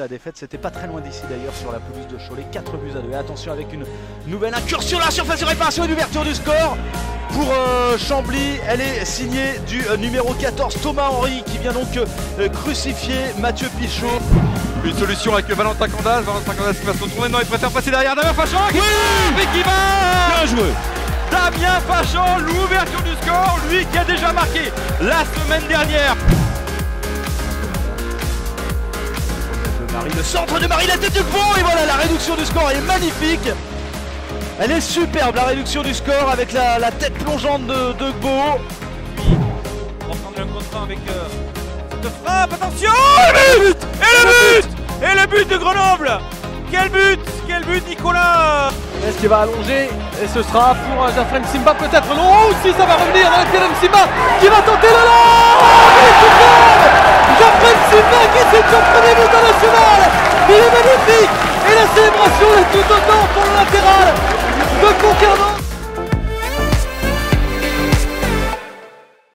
la défaite. C'était pas très loin d'ici d'ailleurs sur la pelouse de Cholet. 4 buts à 2. Attention avec une nouvelle incursion de la surface de réparation et d'ouverture du score pour Chambly. Elle est signée du numéro 14 Thomas Henry, qui vient donc crucifier Mathieu Pichot. Une solution avec Valentin Kandas. Valentin Kandas qui va se retourner. Non, il préfère passer derrière Damien Fachon. Oui, mais qui va. Bien joué Damien Fachon, l'ouverture du score, lui qui a déjà marqué la semaine dernière. Le centre de Marie, la tête du pont, et voilà, la réduction du score est magnifique. Elle est superbe, la réduction du score avec la tête plongeante de Gbo. On prend le contre avec cette frappe, attention. Et le but, et le but, et le but de Grenoble. Quel but Nicolas. Est-ce qu'il va allonger? Et ce sera pour Jafren Simba peut-être. Non, ou si ça va revenir dans le Jafren Simba qui va tenter le lance. Jafren Simba qui s'est son premier but international. Il est magnifique. Et la célébration est tout autant pour le latéral de Concarneau.